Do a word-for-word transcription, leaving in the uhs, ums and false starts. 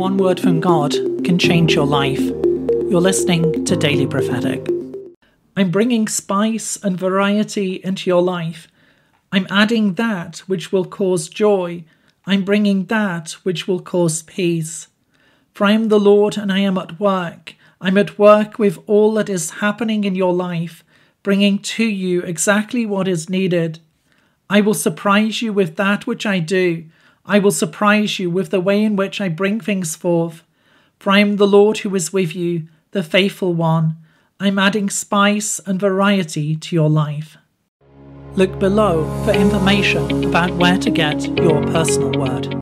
One word from God can change your life. You're listening to Daily Prophetic. I'm bringing spice and variety into your life. I'm adding that which will cause joy. I'm bringing that which will cause peace. For I am the Lord and I am at work. I'm at work with all that is happening in your life, bringing to you exactly what is needed. I will surprise you with that which I do. I will surprise you with the way in which I bring things forth. For I am the Lord who is with you, the faithful one. I'm adding spice and variety to your life. Look below for information about where to get your personal word.